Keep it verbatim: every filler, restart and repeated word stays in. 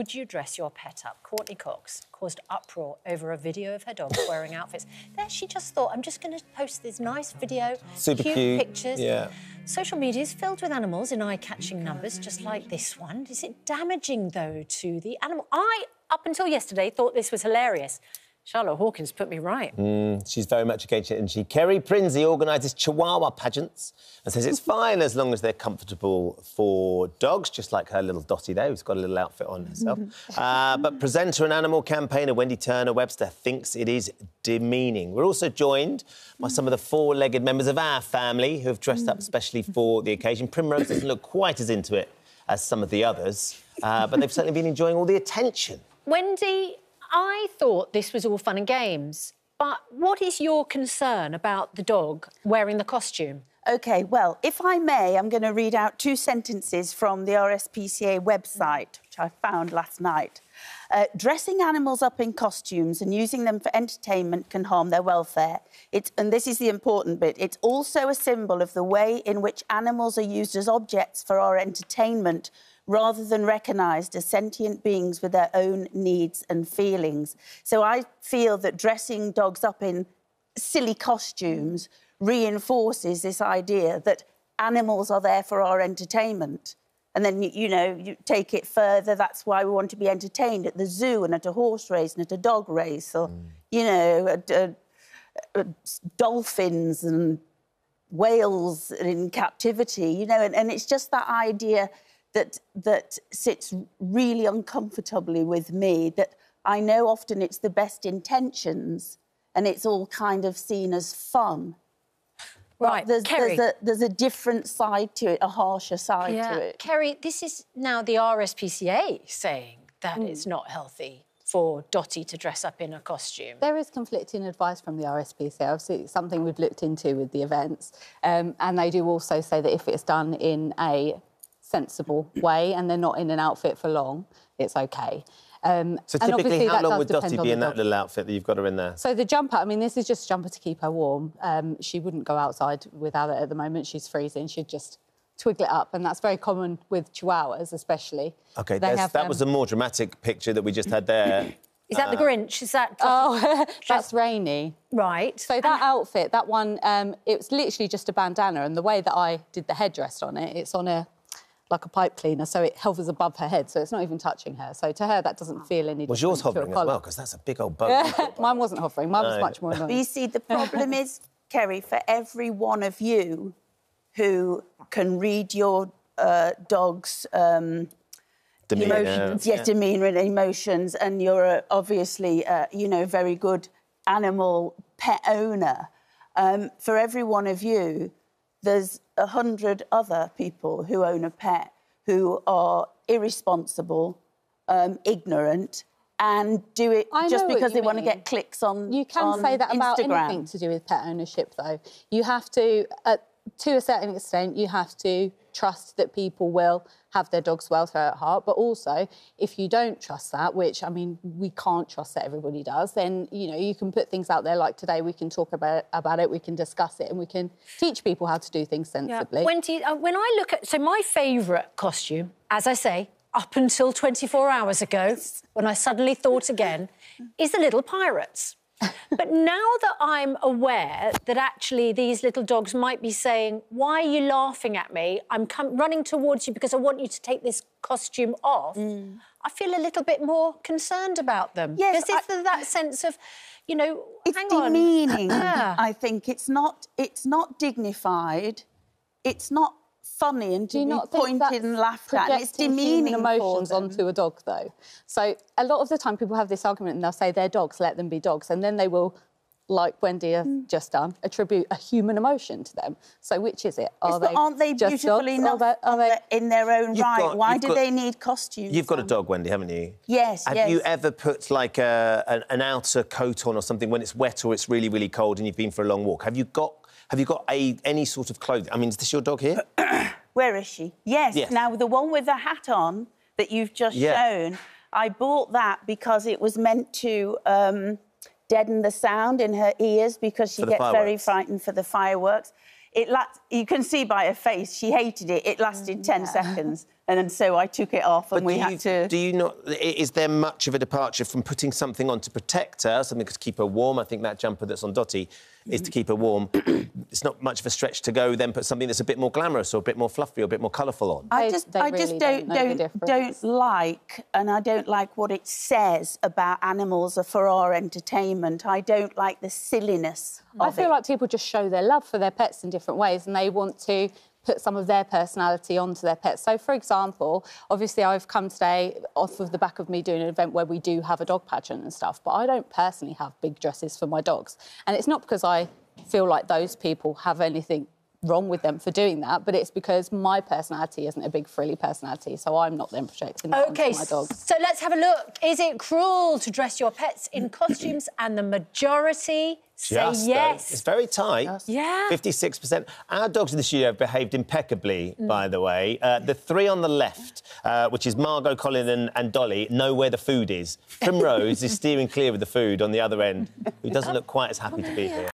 Would you dress your pet up? Courteney Cox caused uproar over a video of her dogs wearing outfits. There she just thought, I'm just going to post this nice video, super cute, cute pictures. Yeah. Social media is filled with animals in eye-catching numbers, just like this one. Is it damaging, though, to the animal? I, up until yesterday, thought this was hilarious. Charlotte Hawkins put me right. Mm, she's very much against it, isn't she? Kerry Prinzi organises chihuahua pageants and says it's fine as long as they're comfortable for dogs, just like her little Dottie there, who's got a little outfit on herself. uh, but presenter and animal campaigner Wendy Turner-Webster thinks it is demeaning. We're also joined by some of the four-legged members of our family who have dressed up especially for the occasion. Primrose doesn't look quite as into it as some of the others, uh, but they've certainly been enjoying all the attention. Wendy, I thought this was all fun and games, but what is your concern about the dog wearing the costume? OK, well, if I may, I'm going to read out two sentences from the R S P C A website, which I found last night. Uh, dressing animals up in costumes and using them for entertainment can harm their welfare. It's, and this is the important bit, it's also a symbol of the way in which animals are used as objects for our entertainment, rather than recognised as sentient beings with their own needs and feelings. So I feel that dressing dogs up in silly costumes reinforces this idea that animals are there for our entertainment. And then, you know, you take it further, that's why we want to be entertained at the zoo and at a horse race and at a dog race or, mm. you know, at, at, at dolphins and whales in captivity, you know, and, and it's just that idea that that sits really uncomfortably with me, that I know often it's the best intentions and it's all kind of seen as fun. Right, there's, Kerry. There's a, there's a different side to it, a harsher side yeah. to it. Kerry, this is now the R S P C A saying that mm. it's not healthy for Dottie to dress up in a costume. There is conflicting advice from the R S P C A. Obviously, it's something we've looked into with the events. Um, and they do also say that if it's done in a sensible way and they're not in an outfit for long, it's OK. Um, so typically, how long would Dottie be in that little outfit that you've got her in there? So the jumper, I mean, this is just a jumper to keep her warm. Um, she wouldn't go outside without it at the moment. She's freezing. She'd just twiggle it up, and that's very common with chihuahuas especially. OK, have, that um... was a more dramatic picture that we just had there. Is that uh, the Grinch? Is that... Oh, that's Rainy. Right. So that and... outfit, that one, um, it's literally just a bandana, and the way that I did the headdress on it, it's on a... like a pipe cleaner, so it hovers above her head, so it's not even touching her. So to her, that doesn't feel any different. Was yours hovering as well? Because that's a big old bug. Yeah. Mine wasn't hovering. Mine no. was much more annoying. But you see, the problem is, Kerry, for every one of you who can read your uh, dog's um, demeanor. emotions, yeah. yes, demeanor and emotions, and you're uh, obviously, uh, you know, very good animal pet owner. Um, for every one of you, there's a hundred other people who own a pet who are irresponsible, um, ignorant, and do it I just because they mean. want to get clicks on Instagram. You can on say that about Instagram. Anything to do with pet ownership, though. You have to, uh, to a certain extent, you have to trust that people will have their dog's welfare at heart, but also, if you don't trust that, which, I mean, we can't trust that everybody does, then, you know, you can put things out there like today, we can talk about, about it, we can discuss it, and we can teach people how to do things sensibly. Yeah. When, do you, uh, when I look at... So my favourite costume, as I say, up until twenty-four hours ago, when I suddenly thought again, is the little pirates. But now that I'm aware that actually these little dogs might be saying, why are you laughing at me? I'm come running towards you because I want you to take this costume off. Mm. I feel a little bit more concerned about them. Yes, because it's I... that sense of, you know, it's hang on. It's demeaning, yeah. I think. It's not, it's not dignified. It's not funny and to be pointed and laughed at. It's demeaning emotions onto a dog, though. So a lot of the time people have this argument and they'll say they're dogs, let them be dogs, and then they will, like Wendy has mm. just done, attribute a human emotion to them. So which is it? Are yes, they aren't they beautiful enough are they, are they... in their own you've right? Got, Why do got, they need costumes? You've got a dog, Wendy, haven't you? Yes, Have yes. you ever put, like, a, an, an outer coat on or something when it's wet or it's really, really cold and you've been for a long walk? Have you got... Have you got a, any sort of clothing? I mean, is this your dog here? Where is she? Yes. yes. Now, the one with the hat on that you've just yeah. shown, I bought that because it was meant to um, deaden the sound in her ears because she gets very frightened for the fireworks. It la you can see by her face, she hated it. It lasted mm, ten yeah. seconds. and then so I took it off, and but we had you, to... Do you not... Is there much of a departure from putting something on to protect her, something to keep her warm? I think that jumper that's on Dottie is to keep her warm. It's not much of a stretch to go then put something that's a bit more glamorous or a bit more fluffy or a bit more colourful on. I just, I really just don't, don't, don't, don't like, and I don't like what it says about animals are for our entertainment. I don't like the silliness of I feel it. like people just show their love for their pets in different ways, and they want to put some of their personality onto their pets. So, for example, obviously I've come today off of the back of me doing an event where we do have a dog pageant and stuff, but I don't personally have big dresses for my dogs. And it's not because I feel like those people have anything wrong with them for doing that, but it's because my personality isn't a big frilly personality, so I'm not then projecting that okay, onto my dogs. So let's have a look. Is it cruel to dress your pets in costumes? And the majority say Just, yes. Though. It's very tight. Just. Yeah. fifty-six percent. Our dogs in the studio have behaved impeccably, mm. by the way. Uh, the three on the left, uh, which is Margot, Colin and, and Dolly, know where the food is. Primrose is steering clear of the food on the other end, who doesn't look quite as happy to be here.